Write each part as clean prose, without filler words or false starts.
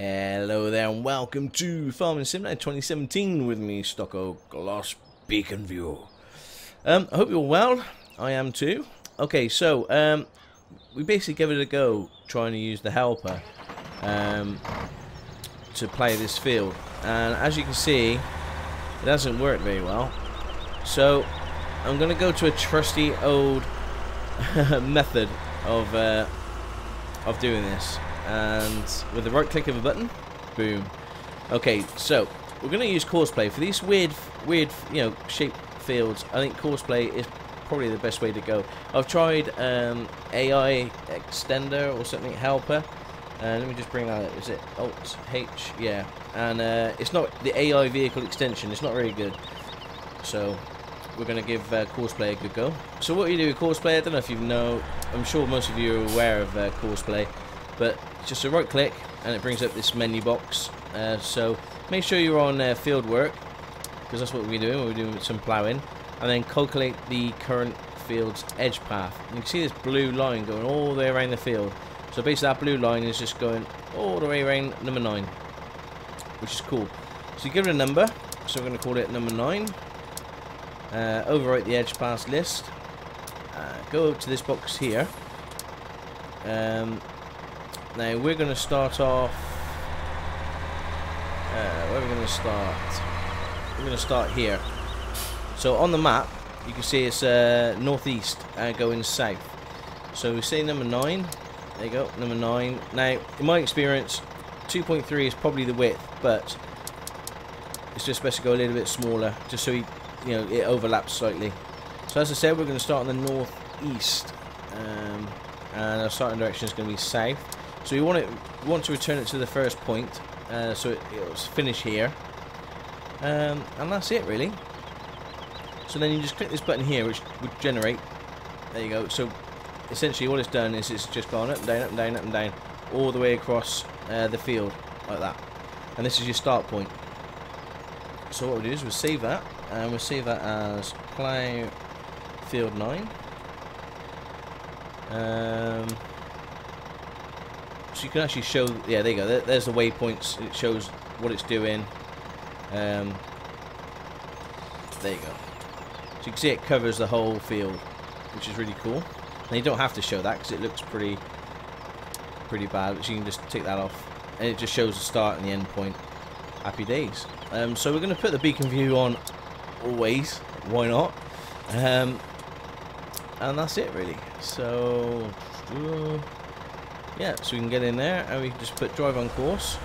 Hello there and welcome to Farming Simulator 2017 with me, Stockoglaws Beacon View. I hope you're well. I am too. Okay, so we basically gave it a go trying to use the helper to play this field, and as you can see, it hasn't worked very well. So I'm going to go to a trusty old method of doing this. And with the right click of a button, boom. Okay, so we're going to use Courseplay for these weird, you know, shaped fields. I think Courseplay is probably the best way to go. I've tried AI extender or something, helper. Let me just bring that up. Is it Alt H? Yeah. And it's not the AI vehicle extension. It's not very good. So we're going to give Courseplay a good go. So what you do with Courseplay, I don't know if you know. I'm sure most of you are aware of Courseplay. But just a right click and it brings up this menu box. So make sure you're on field work, because that's what we're doing. We're doing some ploughing, and then calculate the current field's edge path. And you can see this blue line going all the way around the field. So basically that blue line is just going all the way around number 9, which is cool. So you give it a number. So we're going to call it number 9. Overwrite the edge path list. Go to this box here. Now we're going to start off, where are we going to start? We're going to start here. So on the map, you can see it's northeast going south. So we say number 9, there you go, number 9. Now, in my experience, 2.3 is probably the width, but it's just best to go a little bit smaller, just so you know, it overlaps slightly. So as I said, we're going to start on the northeast, and our starting direction is going to be south. So you want to return it to the first point, so it'll finish here, and that's it really. So then you just click this button here, which would generate. There you go. So essentially, what it's done is it's just gone up and down, up and down, up and down, all the way across the field like that. And this is your start point. So what we'll do is we'll save that, and we'll save that as plow field 9. So you can actually show, yeah, there you go, there's the waypoints, it shows what it's doing. There you go. So you can see it covers the whole field, which is really cool. And you don't have to show that because it looks pretty bad, but you can just take that off. And it just shows the start and the end point. Happy days. So we're going to put the beacon view on always, why not? And that's it really. So... yeah, so we can get in there and we can just put drive on course,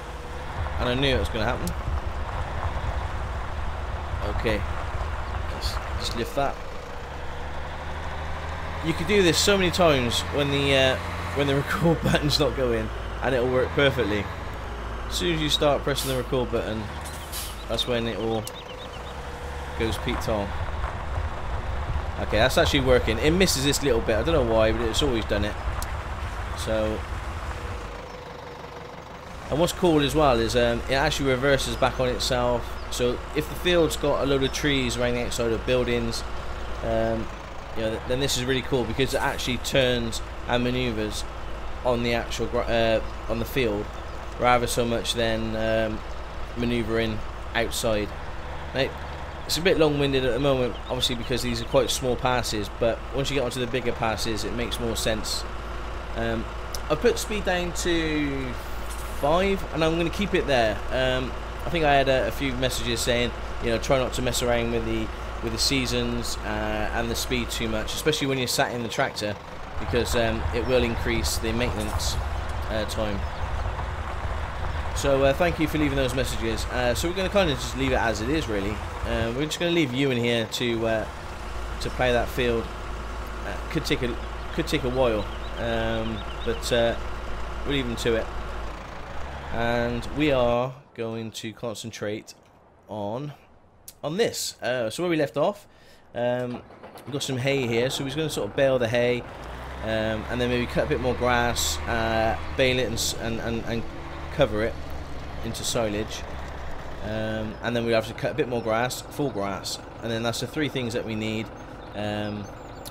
and I knew it was going to happen. Okay, let's just lift that. You could do this so many times when the record button's not going, and it'll work perfectly. As soon as you start pressing the record button, that's when it all goes peak-tall. Okay, that's actually working. It misses this little bit. I don't know why, but it's always done it. So. And what's cool as well is it actually reverses back on itself. So if the field's got a load of trees around the outside of buildings, you know, then this is really cool because it actually turns and manoeuvres on the actual on the field, rather so much than manoeuvring outside. Now, it's a bit long-winded at the moment, obviously because these are quite small passes. But once you get onto the bigger passes, it makes more sense. I put speed down to 5, and I'm going to keep it there. I think I had a few messages saying, you know, try not to mess around with the seasons and the speed too much, especially when you're sat in the tractor, because it will increase the maintenance time. So thank you for leaving those messages. So we're going to kind of just leave it as it is, really. We're just going to leave you in here to play that field. Could take a while. But we'll leave them to it, and we are going to concentrate on this. So where we left off, we've got some hay here, so we're just going to sort of bale the hay, and then maybe cut a bit more grass, bale it and cover it into silage, and then we'll have to cut a bit more grass, full grass, and then that's the 3 things that we need.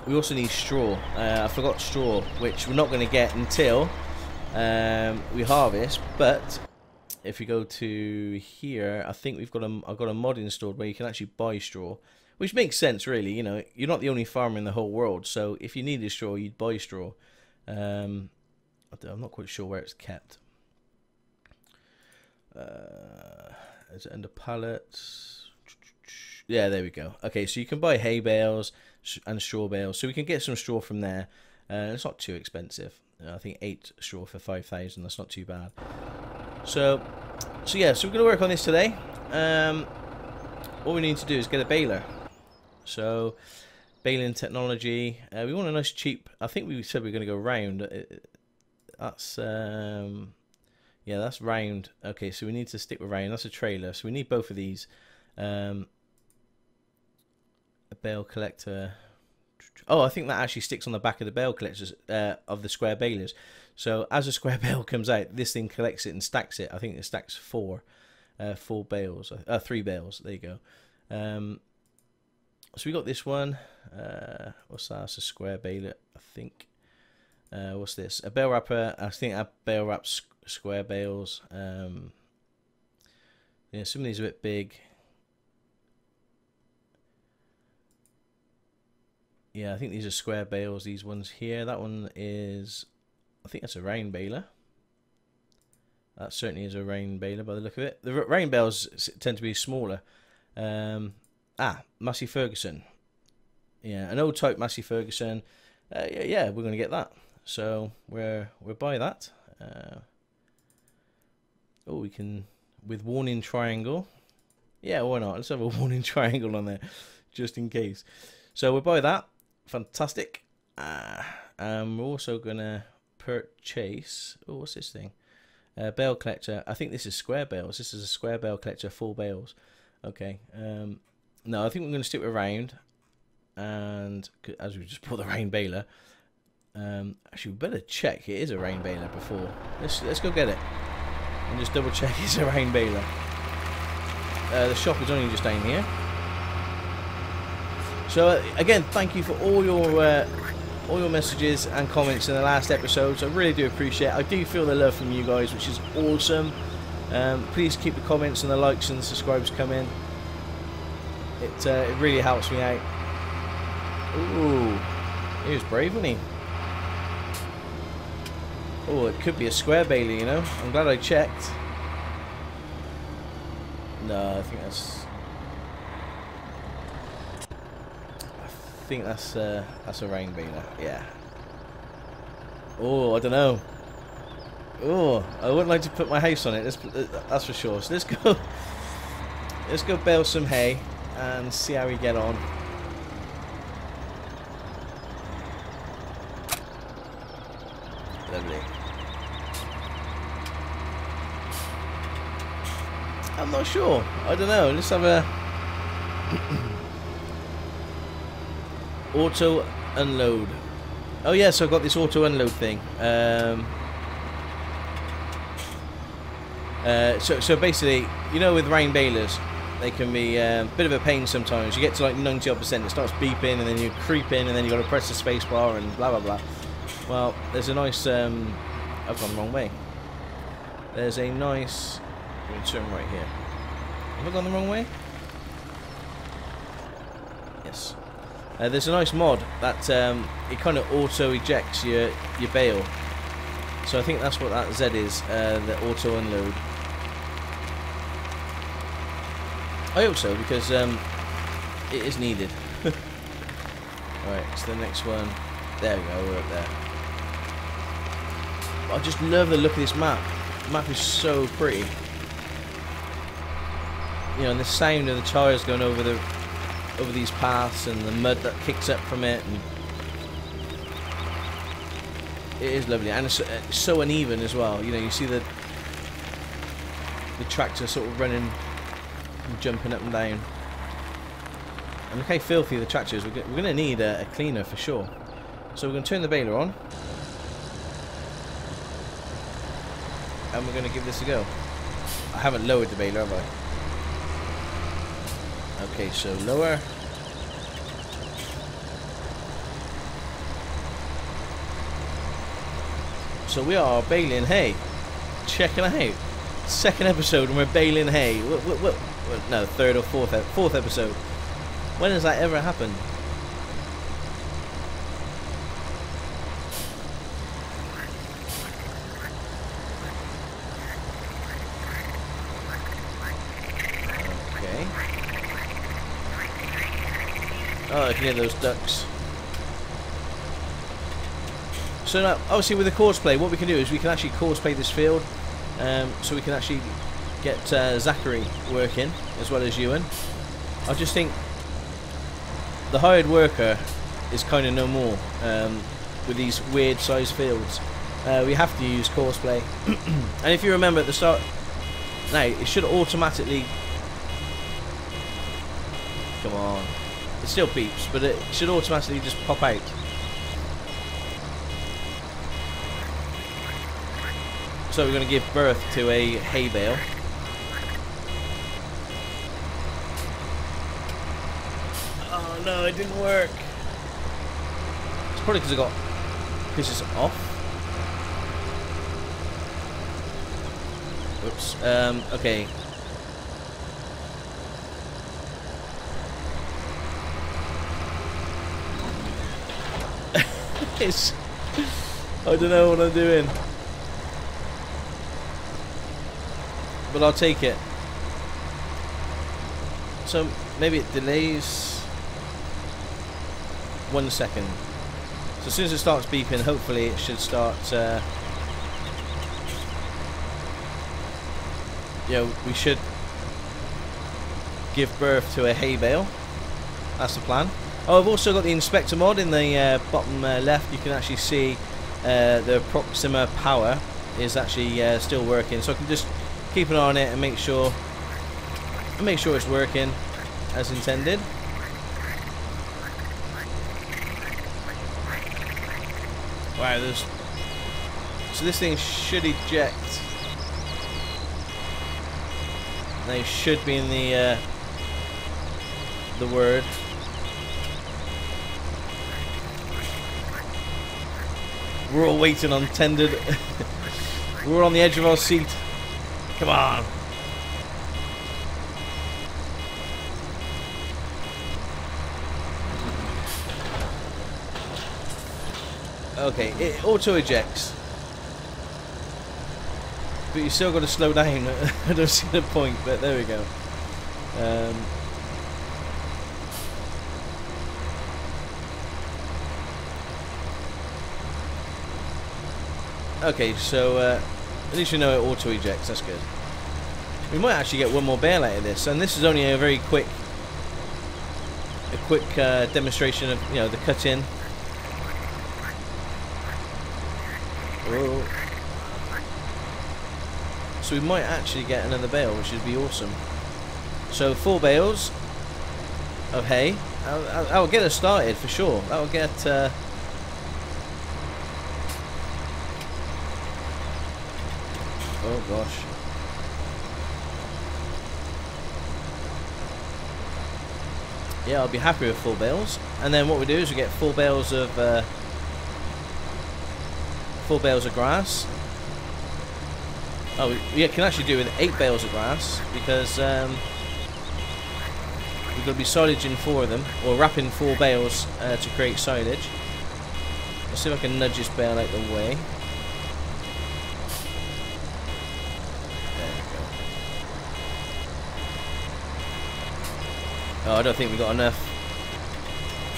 We also need straw. I forgot straw, which we're not going to get until we harvest, but if you go to here, I think we've got I've got a mod installed where you can actually buy straw, which makes sense really. You know, you're not the only farmer in the whole world, so if you needed straw, you'd buy straw. I'm not quite sure where it's kept. Is it under pallets? Yeah, there we go. Okay, so you can buy hay bales and straw bales, so we can get some straw from there. It's not too expensive. I think 8 straw for 5,000. That's not too bad. So yeah, so we're going to work on this today. All we need to do is get a baler. So baling technology. We want a nice cheap. I think we said we were going to go round. That's yeah, that's round. Okay, so we need to stick with round. That's a trailer. So we need both of these. A bale collector. Oh, I think that actually sticks on the back of the bale collectors, of the square balers. So as a square bale comes out, this thing collects it and stacks it. I think it stacks 4 bales, 3 bales. There you go. So we got this one. What's that? It's a square baler, I think. What's this? A bale wrapper. I think that bale wraps square bales. Yeah, some of these are a bit big. Yeah, I think these are square bales, these ones here. That one is, I think that's a rain baler. That certainly is a rain baler by the look of it. The rain bales tend to be smaller. Massey Ferguson. Yeah, an old type Massey Ferguson. Yeah, we're going to get that. So we're by that. Oh, we can, with warning triangle. Yeah, why not? Let's have a warning triangle on there, just in case. So we'll buy that. Fantastic. We're also going to purchase... Oh, what's this thing? Bale collector. I think this is square bales. This is a square bale collector, 4 bales. Okay. No, I think we're going to stick with round. And as we just bought the rain baler. Actually, we better check it is a rain baler before. Let's go get it. And just double check it's a rain baler. The shop is only just down here. So again, thank you for all your messages and comments in the last episodes. I really do appreciate it. I do feel the love from you guys, which is awesome. Please keep the comments and the likes and the subscribes coming. It really helps me out. Ooh, he was brave, wasn't he? Oh, it could be a square baler, you know. I'm glad I checked. No, I think that's. I think that's a rain baler, yeah. Oh, I don't know. Oh, I wouldn't like to put my house on it. That's for sure. So let's go bale some hay and see how we get on. Lovely. I'm not sure. I don't know. Let's have a. Auto unload. Oh yeah, so I've got this auto unload thing. So basically, you know, with rain balers, they can be a bit of a pain sometimes. You get to like 90%, it starts beeping, and then you creep in, and then you got to press the space bar and blah blah blah. Well, there's a nice. I've gone the wrong way. There's a nice. I'm gonna turn right here. Have I gone the wrong way? Yes. There's a nice mod that it kind of auto ejects your bale, so I think that's what that Z is, the auto unload. I hope so, because it is needed. Alright, so the next one, there we go, we're up there. I just love the look of this map. The map is so pretty, you know, and the sound of the tires going over the over these paths and the mud that kicks up from it, and it is lovely. And it's so uneven as well, you know. You see the tractor sort of running and jumping up and down, and look how filthy the tractor is. We're going to need a cleaner for sure. So we're going to turn the baler on and we're going to give this a go. I haven't lowered the baler, have I? Okay, so lower. So we are baling hay. Check it out. second episode and we're baling hay. No, third or fourth episode. When has that ever happened? Oh, I can hear those ducks. So now, obviously with the Courseplay, what we can do is we can actually Courseplay this field, so we can actually get Zachary working, as well as Ewan. I just think the hired worker is kind of no more with these weird size fields. We have to use Courseplay. And if you remember at the start, now it should automatically... Come on. It still beeps, but it should automatically just pop out. So we're going to give birth to a hay bale. Oh no, it didn't work. It's probably because I got... because it's off. Oops. Okay. I don't know what I'm doing, but I'll take it. So maybe it delays 1 second. So as soon as it starts beeping, hopefully it should start. Yeah, we should give birth to a hay bale. That's the plan. Oh, I've also got the inspector mod in the bottom left. You can actually see the Proxima power is actually still working, so I can just keep an eye on it and make sure it's working as intended. Wow, there's... so this thing should eject. They should be in the word. We're all waiting on tendered. We're all on the edge of our seat. Come on. Okay, it auto ejects. But you still got to slow down. I don't see the point, but there we go. Okay, so at least you know it auto ejects. That's good. We might actually get one more bale out of this, and this is only a very quick, demonstration of, you know, the cut in. Oh. So we might actually get another bale, which would be awesome. So 4 bales of hay. I'll get us started for sure. That'll get. Oh gosh. Yeah, I'll be happy with 4 bales. And then what we do is we get 4 bales of 4 bales of grass. Oh, we can actually do with 8 bales of grass, because we're going to be silaging 4 of them, or wrapping 4 bales to create silage. Let's see if I can nudge this bale out the way. Oh, I don't think we got enough.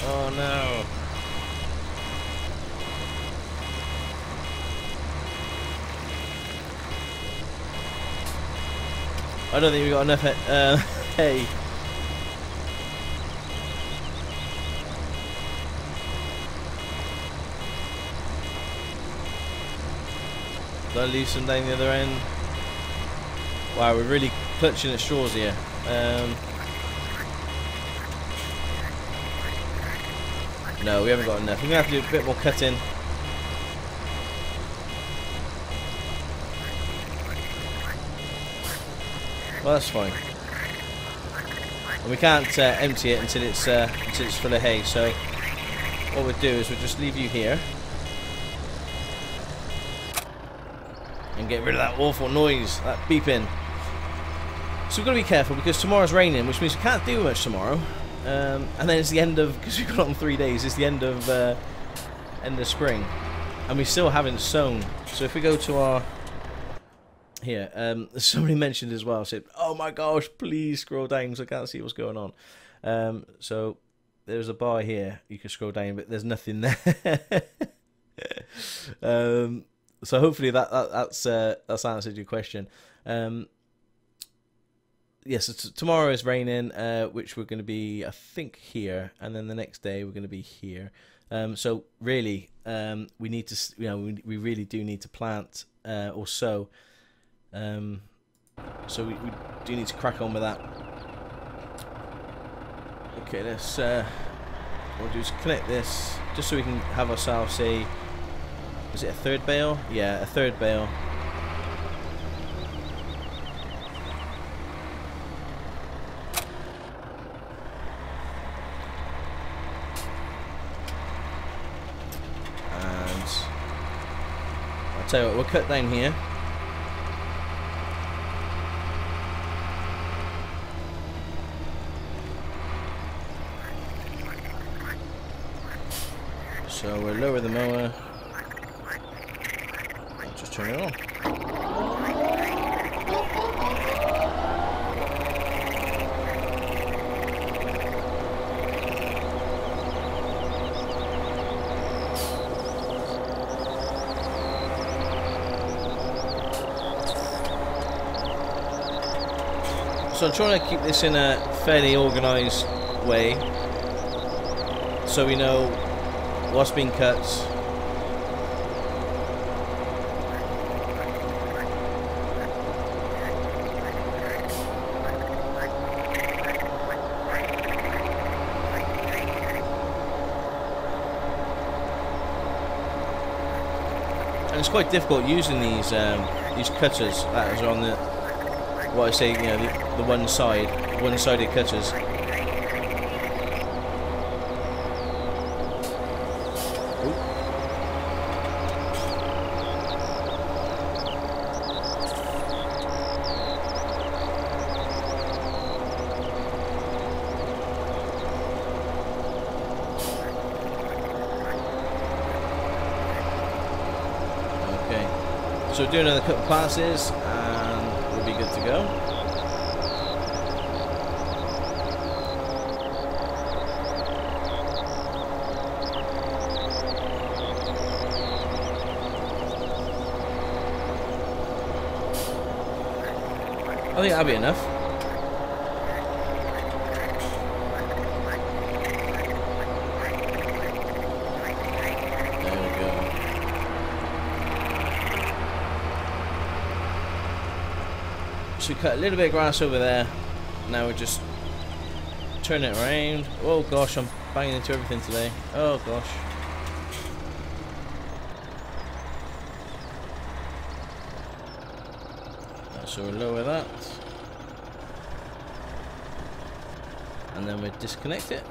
Oh no. I don't think we got enough hay. Did I leave some down the other end? Wow, we're really clutching at straws here. No, we haven't got enough. We're going to have to do a bit more cutting. Well, that's fine. And we can't empty it until it's full of hay. So what we'll do is we'll just leave you here. and get rid of that awful noise, that beeping. So we've got to be careful because tomorrow's raining, which means we can't do much tomorrow. And then it's the end of, because we've got on 3 days, it's the end of spring, and we still haven't sown. So if we go to our here, somebody mentioned as well, said, "Oh my gosh, please scroll down because I can't see what's going on." So there's a bar here, you can scroll down, but there's nothing there. So hopefully that's answered your question. Yes, yeah, so tomorrow is raining, which we're going to be, I think, here, and then the next day we're going to be here. So really, we need to, you know, we really do need to plant or sow. So we do need to crack on with that. Okay, let's we'll just connect this just so we can have ourselves a, is it a third bale? Yeah, a third bale. Tell you what, we'll cut down here. So we'll lower the mower. I'll just turn it on. So I'm trying to keep this in a fairly organised way, so we know what's been cut. And it's quite difficult using these cutters that are on the, what I say, you know, the one-sided cutters. Okay, so do another couple passes. To go. I think that'll be enough. We cut a little bit of grass over there. Now we just turn it around. Oh gosh, I'm banging into everything today. Oh gosh. So we'll lower that. And then we'll disconnect it.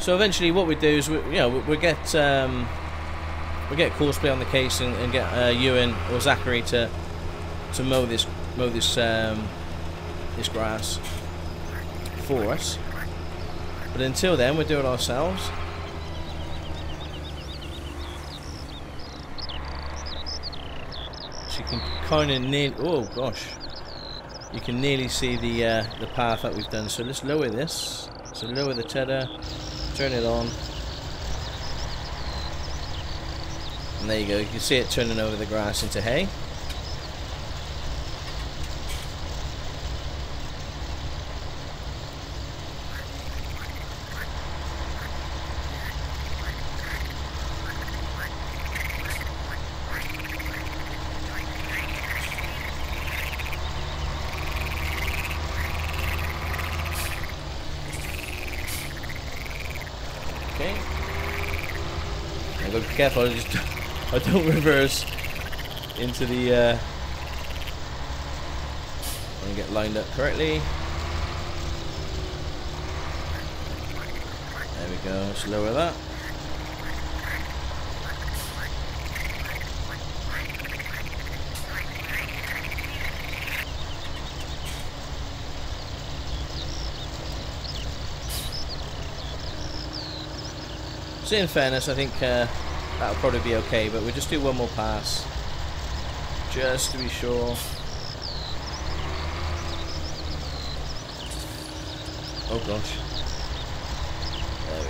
So eventually, what we do is, you know, we get Courseplay on the case and get Ewan or Zachary to mow this grass for us. But until then, we do it ourselves. So you can kind of nearly, oh gosh, you can nearly see the path that we've done. So let's lower this. So lower the tether. Turn it on, and there you go, you can see it turning over the grass into hay. Careful, I don't reverse into the and get lined up correctly. There we go, let's lower that. So in fairness, I think that'll probably be okay, but we'll just do one more pass, just to be sure. Oh gosh. There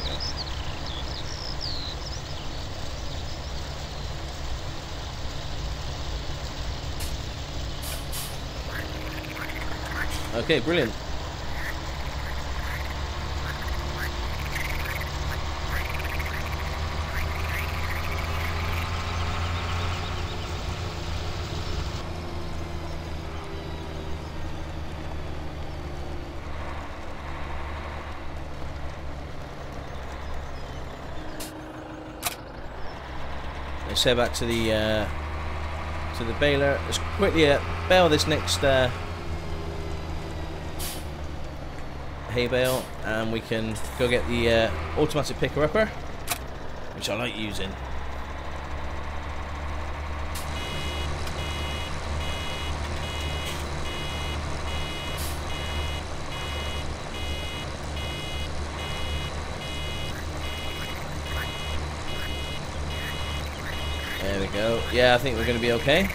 we go. Okay, brilliant. Let's head back to the baler. Let's quickly bale this next hay bale, and we can go get the automatic picker upper, which I like using. There we go. Yeah, I think we're going to be okay.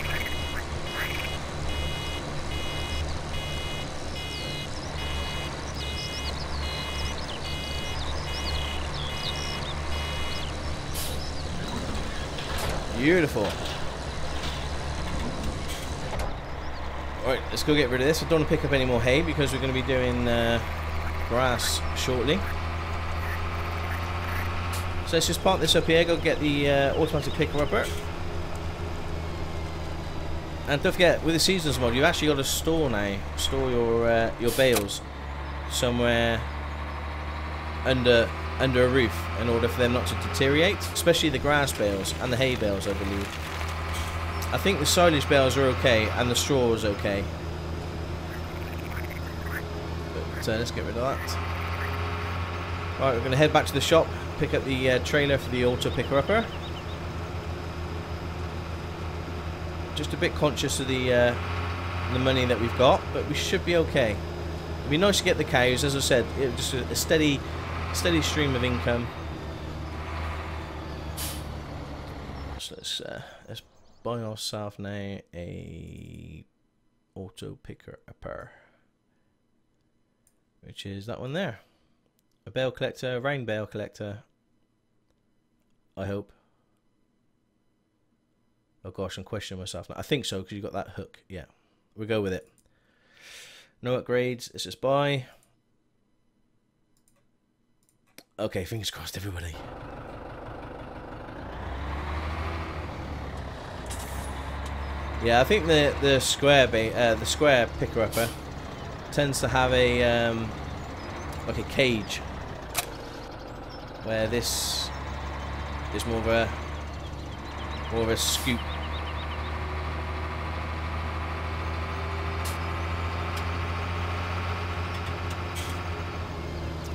Beautiful. Alright, let's go get rid of this. I don't want to pick up any more hay because we're going to be doing grass shortly. So let's just park this up here, go get the automatic picker-upper. And don't forget, with the seasons mod, you've actually got to store now, store your bales somewhere under a roof in order for them not to deteriorate, especially the grass bales and the hay bales, I believe. I think the silage bales are okay and the straw is okay. But let's get rid of that. Alright, we're going to head back to the shop. Pick up the trailer for the auto picker-upper. Just a bit conscious of the money that we've got, but we should be okay. It'd be nice to get the cows, as I said, just a steady stream of income. So let's buy ourselves now a auto picker-upper, which is that one there. A bale collector, a rain bale collector, I hope. Oh gosh, I'm questioning myself now. I think so, because you've got that hook. Yeah, we'll go with it. No upgrades, let's just buy. Okay, fingers crossed everybody. Yeah, I think the square picker-upper tends to have a like a cage, where this is more of a scoop.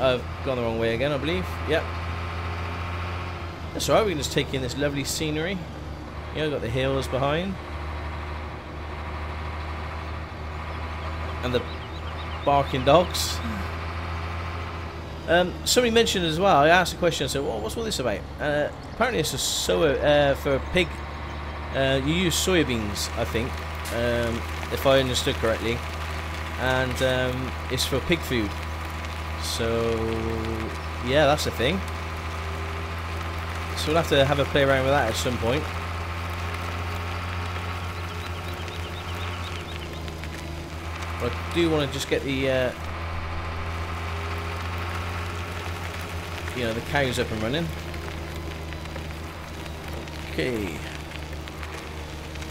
I've gone the wrong way again, I believe. Yep. That's alright, we can just take in this lovely scenery. You know, got the hills behind. And the barking dogs. Somebody mentioned as well, I asked a question, I said, well, what's all this about? Apparently it's a for pig, you use soybeans, I think, if I understood correctly, and it's for pig food. So, yeah, that's the thing. So we'll have to have a play around with that at some point. But I do want to just get the... you know, the cows up and running. Okay.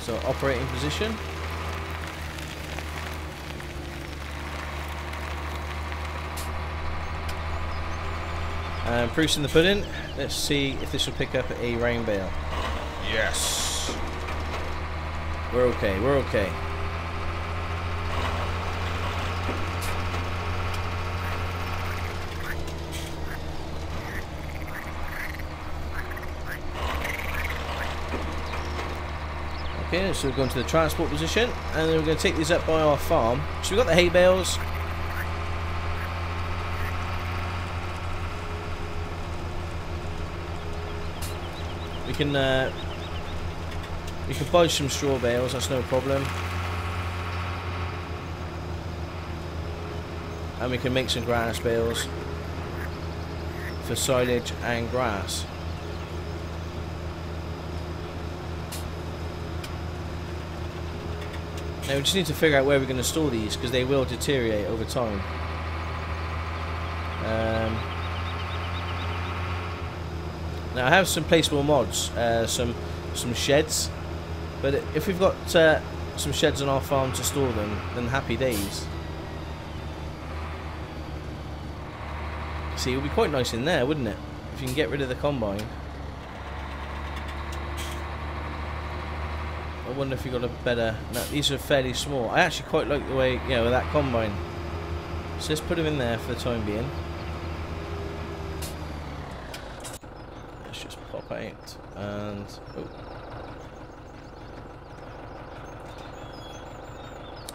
So operating position. Proof's in the pudding. Let's see if this will pick up a rain bale. Yes. We're okay. We're okay. here. So we've gone to the transport position, and then we're going to take these up by our farm. So we've got the hay bales. We can buy some straw bales. That's no problem. And we can make some grass bales for silage and grass. Now we just need to figure out where we're going to store these, because they will deteriorate over time. Now I have some placeable mods, some sheds, but if we've got some sheds on our farm to store them, then happy days. See, it would be quite nice in there, wouldn't it? If you can get rid of the combine. I wonder if you got a better... No, these are fairly small. I actually quite like the way, you know, with that combine. So let's put them in there for the time being. Let's just pop out and... Oh.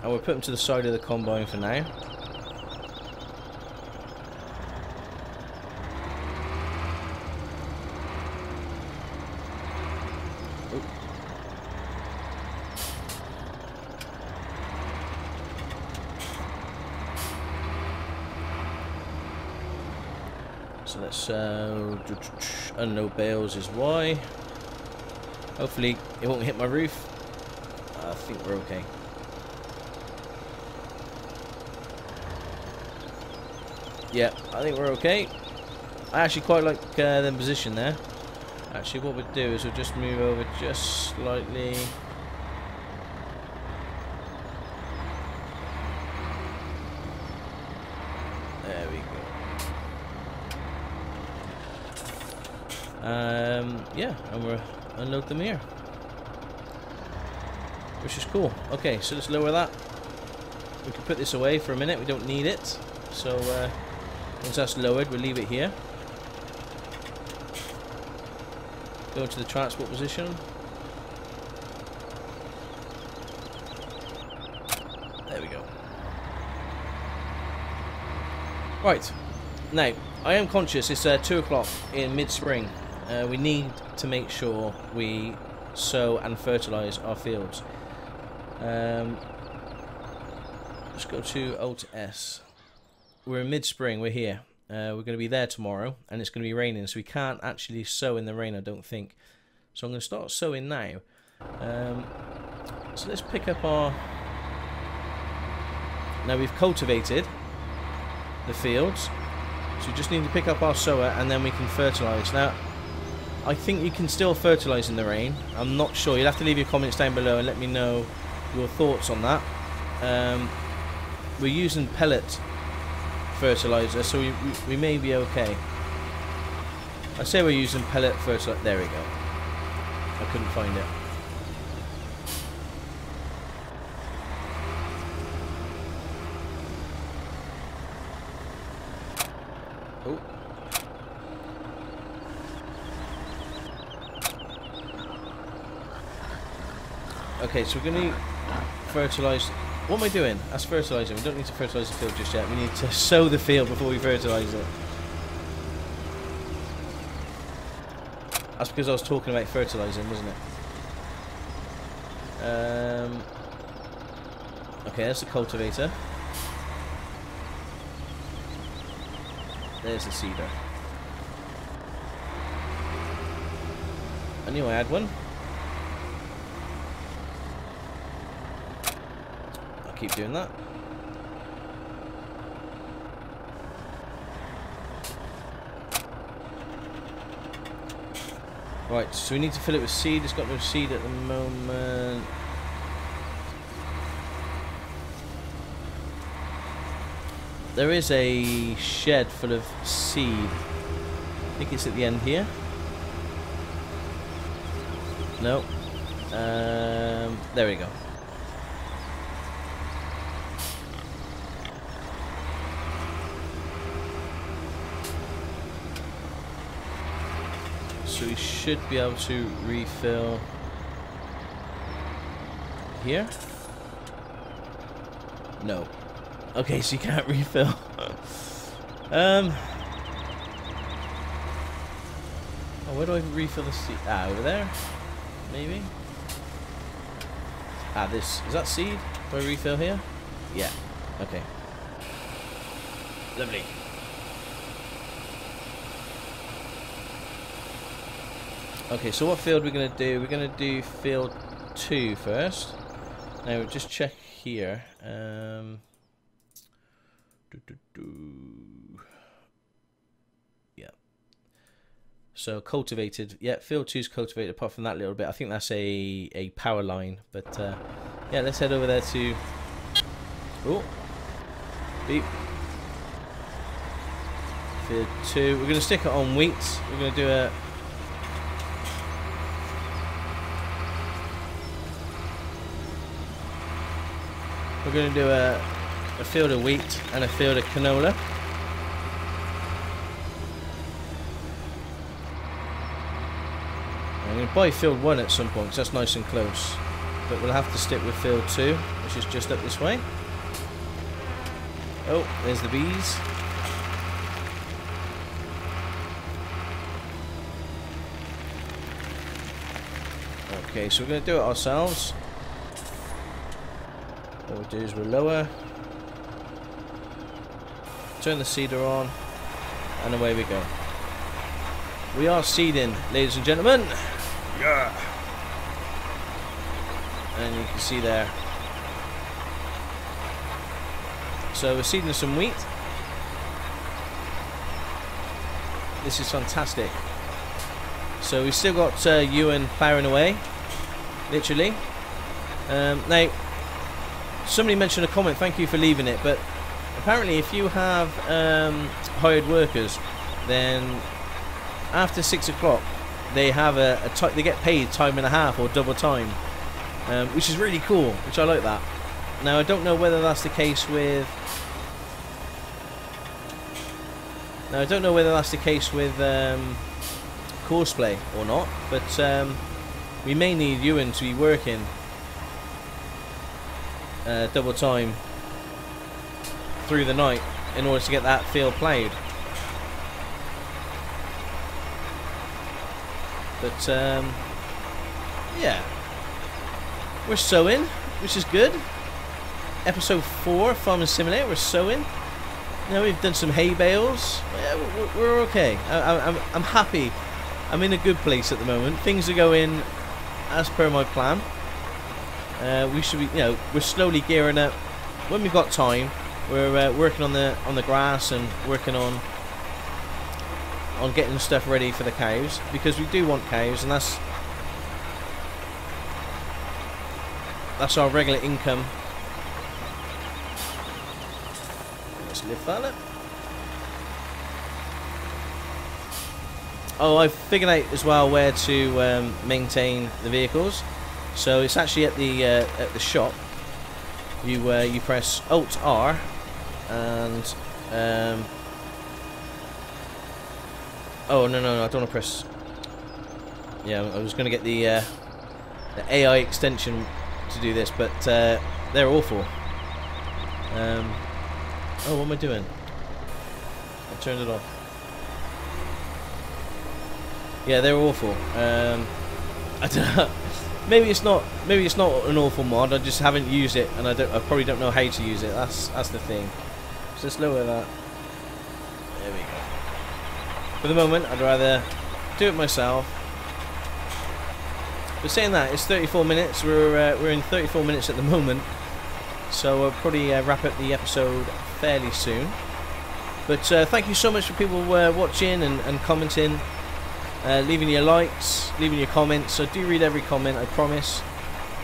And we'll put them to the side of the combine for now. So let's unload bales is Y. Hopefully it won't hit my roof. I think we're okay. Yeah, I think we're okay. I actually quite like them position there. Actually, what we'll do is we'll just move over just slightly. There we go. Yeah, and we'll unload them here, which is cool. Okay, so let's lower that. We can put this away for a minute, we don't need it. So once that's lowered, we'll leave it here. Go to the transport position. There we go. Right, now I am conscious it's 2 o'clock in mid-spring. We need to make sure we sow and fertilise our fields. Let's go to Alt S. We're in mid-spring, we're here. We're going to be there tomorrow, and it's going to be raining, so we can't actually sow in the rain, I don't think. So I'm going to start sowing now. So let's pick up our... Now we've cultivated the fields, so we just need to pick up our sower, and then we can fertilise. Now, I think you can still fertilise in the rain. I'm not sure. You'll have to leave your comments down below and let me know your thoughts on that. We're using pellet fertiliser, so we may be okay. I say we're using pellet fertiliser. There we go. I couldn't find it. Okay, so we're going to fertilise. What am I doing? That's fertilising. We don't need to fertilise the field just yet. We need to sow the field before we fertilise it. That's because I was talking about fertilising, wasn't it? Okay, that's the cultivator. There's the seeder. I knew I had one. Keep doing that. Right, so we need to fill it with seed. It's got no seed at the moment. There is a shed full of seed. I think it's at the end here. No. There we go. So we should be able to refill. here? No. Okay, so you can't refill. Oh, where do I refill the seed? Ah, over there? Maybe? Ah, this. Is that seed? Do I refill here? Yeah. Okay. Lovely. Okay, so what field are we going to do? We're going to do field 2 first. Now, we'll just check here. Yeah. So, cultivated. Yeah, field 2 is cultivated apart from that little bit. I think that's a power line. But, yeah, let's head over there to... Oh. Beep. Field 2. We're going to stick it on wheat. We're going to do a... We're going to do a field of wheat and a field of canola. I'm going to buy field 1 at some point because that's nice and close. But we'll have to stick with field 2, which is just up this way. Oh, there's the bees. Okay, so we're going to do it ourselves. What we'll do is we'll lower, turn the seeder on, and away we go. We are seeding, ladies and gentlemen. Yeah. And you can see there. So we're seeding some wheat. This is fantastic. So we've still got Ewan plowing away, literally. Now. Somebody mentioned a comment, thank you for leaving it, but apparently if you have hired workers, then after 6 o'clock they have they get paid time and a half or double time, which is really cool, which I like that. Now I don't know whether that's the case with Courseplay or not, but we may need Ewan to be working double time through the night in order to get that field played. But yeah, we're sowing, which is good. Episode 4, Farming Simulator, we're sowing. Now we've done some hay bales. Yeah, we're okay. I'm happy. I'm in a good place at the moment. Things are going as per my plan. We should be, you know, we're slowly gearing up. When we've got time, we're working on the grass and working on getting stuff ready for the cows, because we do want cows, and that's our regular income. Let's lift that up. Oh, I figured out as well where to maintain the vehicles. So it's actually at the shop. You you press Alt R, and oh no, I don't want to press. Yeah, I was going to get the AI extension to do this, but they're awful. Oh, what am I doing? I turned it off. Yeah, they're awful. I don't know. Maybe it's not an awful mod. I just haven't used it, and I probably don't know how to use it. That's the thing. So let's lower that. There we go. For the moment, I'd rather do it myself. But saying that, it's 34 minutes. We're in 34 minutes at the moment, so we'll probably wrap up the episode fairly soon. But thank you so much for people watching and commenting. Leaving your likes, leaving your comments. I do read every comment, I promise,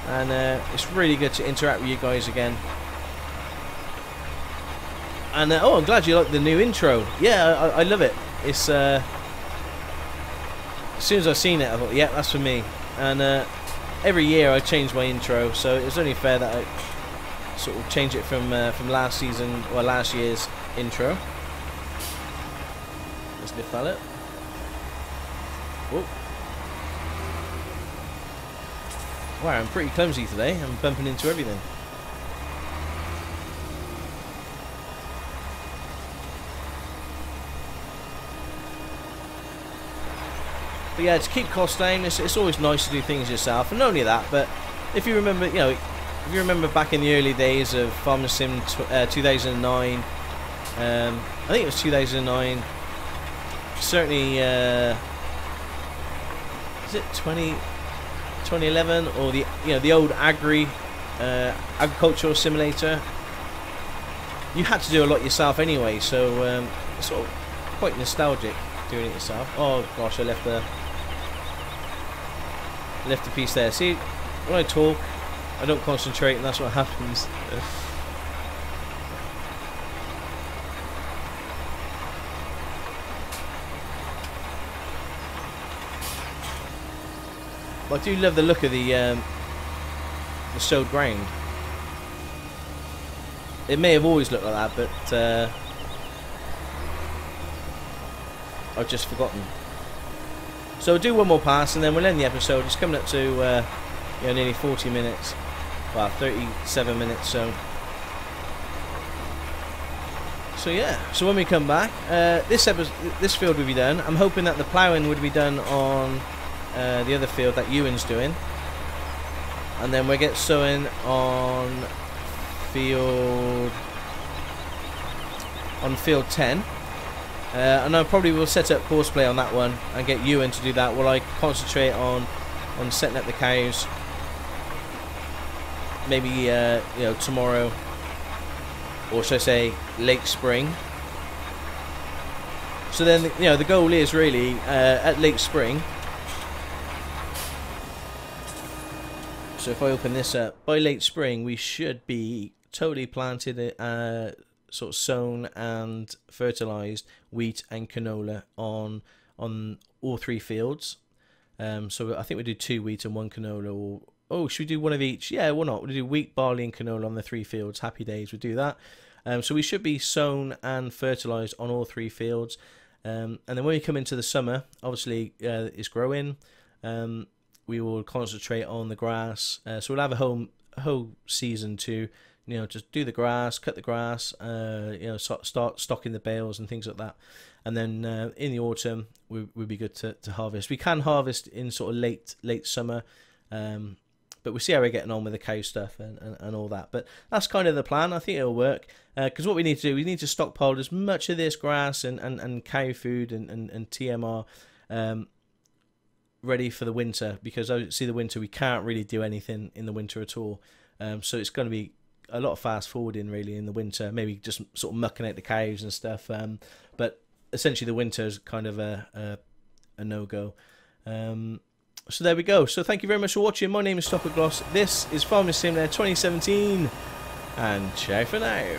and it's really good to interact with you guys again. And oh, I'm glad you like the new intro. Yeah, I love it. It's as soon as I've seen it, I thought, yeah, that's for me. And every year I change my intro, so it was only fair that I sort of change it from last season or last year's intro. Let's lift that up. Whoa. Wow, I'm pretty clumsy today. I'm bumping into everything. But yeah, to keep costs down, it's always nice to do things yourself. And not only that, but if you remember, you know, if you remember back in the early days of Farming Sim 2009, I think it was 2009. Certainly, is it 2011 or the the old agricultural simulator? You had to do a lot yourself anyway, so it's sort of quite nostalgic. Doing it yourself. Oh gosh, I left a piece there. See, when I talk, I don't concentrate, and that's what happens. But I do love the look of the sowed ground. It may have always looked like that, but. I've just forgotten. So we'll do one more pass and then we'll end the episode. It's coming up to nearly 40 minutes. Well, 37 minutes. So yeah. So when we come back, this field will be done. I'm hoping that the ploughing would be done on the other field that Ewan's doing, and then we'll get sowing on field 10. And I probably will set up Courseplay on that one and get Ewan to do that while I concentrate on setting up the cows. Maybe tomorrow, or should I say late spring. So then the goal is really at late spring. So if I open this up, by late spring we should be totally planted. Sort of sown and fertilized wheat and canola on all three fields. So I think we do two wheat and one canola, or should we do one of each? Yeah, why not? We'll do wheat, barley and canola on the three fields. Happy days, we'll do that. So we should be sown and fertilized on all three fields. And then when we come into the summer, obviously it's growing. We will concentrate on the grass. So we'll have a whole season to just do the grass, cut the grass, start stocking the bales and things like that. And then in the autumn, we'll be good to harvest. We can harvest in sort of late summer, but we'll see how we're getting on with the cow stuff and all that. But that's kind of the plan. I think it'll work, because what we need to do, we need to stockpile as much of this grass and cow food and TMR ready for the winter, because obviously the winter, we can't really do anything in the winter at all. So it's going to be a lot of fast forwarding really in the winter, maybe just sort of mucking out the cows and stuff, but essentially the winter is kind of a no-go. So there we go. So thank you very much for watching. My name is Stockoglaws. This is Farming Simulator 2017, and ciao for now.